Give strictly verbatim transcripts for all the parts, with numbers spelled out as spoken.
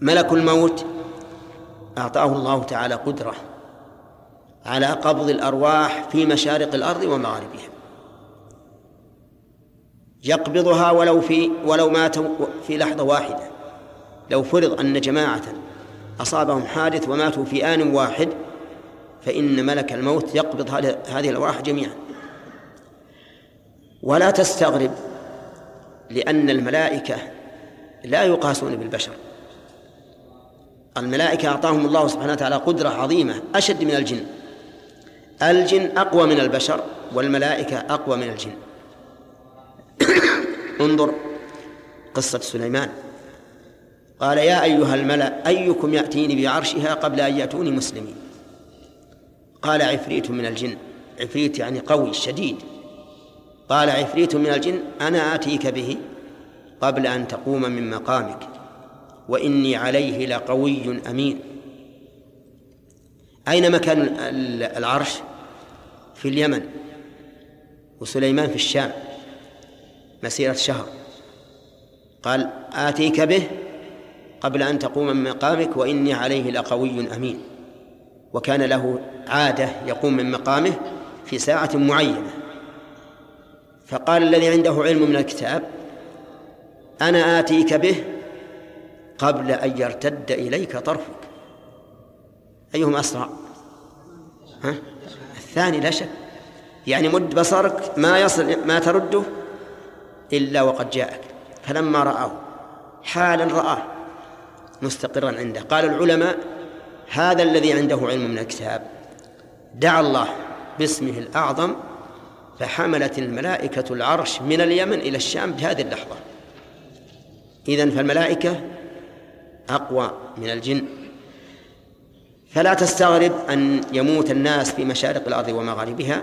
ملك الموت أعطاه الله تعالى قدرة على قبض الأرواح في مشارق الأرض ومغاربها، يقبضها ولو في ولو ماتوا في لحظة واحدة. لو فرض أن جماعة أصابهم حادث وماتوا في آن واحد فإن ملك الموت يقبض هذه الأرواح جميعا. ولا تستغرب لأن الملائكة لا يقاسون بالبشر، الملائكة أعطاهم الله سبحانه وتعالى قدرة عظيمة أشد من الجن. الجن أقوى من البشر والملائكة أقوى من الجن. انظر قصة سليمان، قال يا أيها الملأ أيكم يأتيني بعرشها قبل أن يأتوني مسلمين، قال عفريت من الجن، عفريت يعني قوي شديد، قال عفريت من الجن أنا آتيك به قبل أن تقوم من مقامك وإني عليه لقوي أمين. أين مكان العرش؟ في اليمن، وسليمان في الشام مسيرة شهر. قال آتيك به قبل أن تقوم من مقامك وإني عليه لقوي أمين، وكان له عادة يقوم من مقامه في ساعة معينة. فقال الذي عنده علم من الكتاب أنا آتيك به قبل أن يرتد إليك طرفك. أيهم أسرع؟ ها؟ الثاني لا شك، يعني مد بصرك ما يصل ما ترده إلا وقد جاءك. فلما رآه حالا رآه مستقرا عنده. قال العلماء هذا الذي عنده علم من الكتاب دعا الله باسمه الأعظم فحملت الملائكة العرش من اليمن إلى الشام بهذه اللحظة. إذن فالملائكة أقوى من الجن. فلا تستغرب أن يموت الناس في مشارق الأرض ومغاربها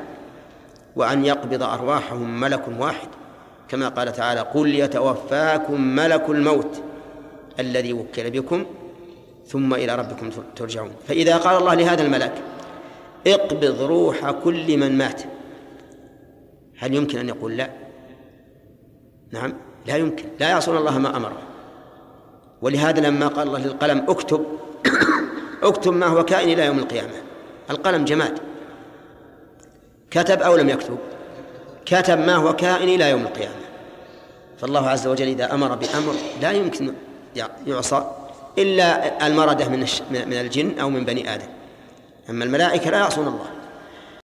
وأن يقبض أرواحهم ملك واحد، كما قال تعالى قل يتوفاكم ملك الموت الذي وكل بكم ثم إلى ربكم ترجعون. فإذا قال الله لهذا الملك اقبض روح كل من مات، هل يمكن أن يقول لا؟ نعم لا يمكن، لا يعصون الله ما أمره. ولهذا لما قال الله للقلم اكتب اكتب ما هو كائن إلى يوم القيامة، القلم جماد، كتب أو لم يكتب؟ كتب ما هو كائن إلى يوم القيامة. فالله عز وجل إذا أمر بأمر لا يمكن يعصى إلا المردة من الجن أو من بني آدم، أما الملائكة لا يعصون الله.